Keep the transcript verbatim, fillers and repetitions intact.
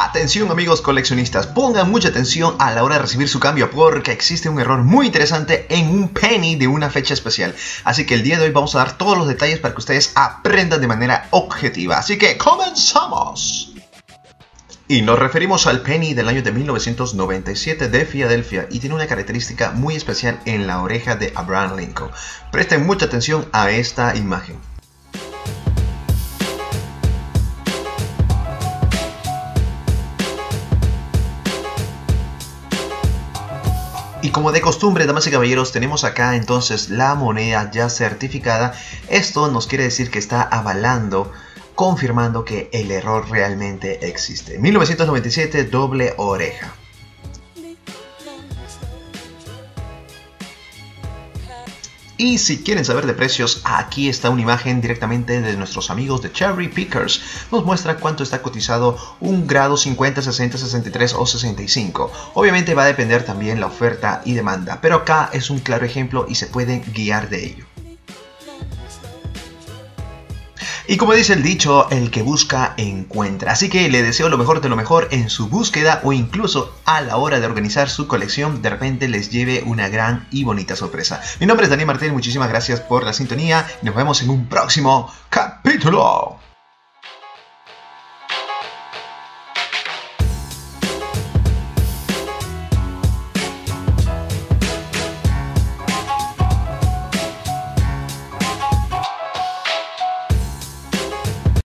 Atención amigos coleccionistas, pongan mucha atención a la hora de recibir su cambio porque existe un error muy interesante en un penny de una fecha especial. Así que el día de hoy vamos a dar todos los detalles para que ustedes aprendan de manera objetiva. Así que comenzamos. Y nos referimos al penny del año de mil novecientos noventa y siete de Filadelfia y tiene una característica muy especial en la oreja de Abraham Lincoln. Presten mucha atención a esta imagen. Y como de costumbre, damas y caballeros, tenemos acá entonces la moneda ya certificada. Esto nos quiere decir que está avalando, confirmando que el error realmente existe. mil novecientos noventa y siete, doble oreja. Y si quieren saber de precios, aquí está una imagen directamente de nuestros amigos de Cherry Pickers. Nos muestra cuánto está cotizado un grado cincuenta, sesenta, sesenta y tres o sesenta y cinco. Obviamente va a depender también la oferta y demanda, pero acá es un claro ejemplo y se pueden guiar de ello. Y como dice el dicho, el que busca encuentra. Así que le deseo lo mejor de lo mejor en su búsqueda o incluso a la hora de organizar su colección, de repente les lleve una gran y bonita sorpresa. Mi nombre es Daniel Martínez, muchísimas gracias por la sintonía y nos vemos en un próximo capítulo.